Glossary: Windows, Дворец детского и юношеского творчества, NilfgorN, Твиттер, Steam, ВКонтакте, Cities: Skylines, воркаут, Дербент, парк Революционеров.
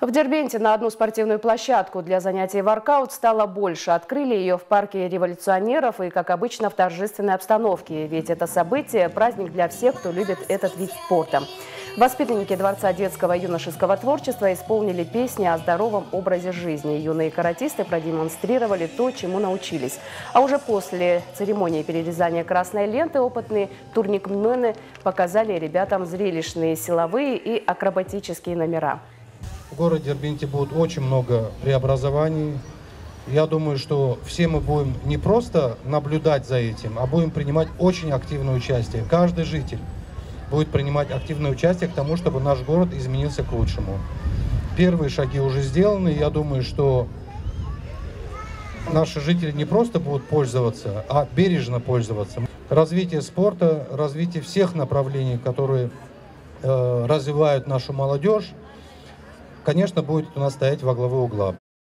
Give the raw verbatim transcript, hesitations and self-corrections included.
В Дербенте на одну спортивную площадку для занятий воркаут стало больше. Открыли ее в парке Революционеров и, как обычно, в торжественной обстановке. Ведь это событие – праздник для всех, кто любит этот вид спорта. Воспитанники Дворца детского и юношеского творчества исполнили песни о здоровом образе жизни. Юные каратисты продемонстрировали то, чему научились. А уже после церемонии перерезания красной ленты опытные турникмены показали ребятам зрелищные силовые и акробатические номера. В городе Дербенте будет очень много преобразований. Я думаю, что все мы будем не просто наблюдать за этим, а будем принимать очень активное участие. Каждый житель будет принимать активное участие к тому, чтобы наш город изменился к лучшему. Первые шаги уже сделаны. Я думаю, что наши жители не просто будут пользоваться, а бережно пользоваться. Развитие спорта, развитие всех направлений, которые э, развивают нашу молодежь, конечно, будет у нас стоять во главе угла.